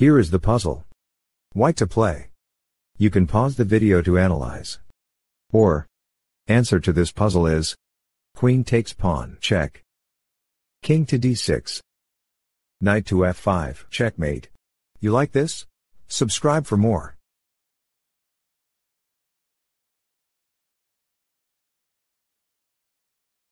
Here is the puzzle. White to play. You can pause the video to analyze. Or, answer to this puzzle is queen takes pawn, check. King to d6. Knight to f5, checkmate. You like this? Subscribe for more.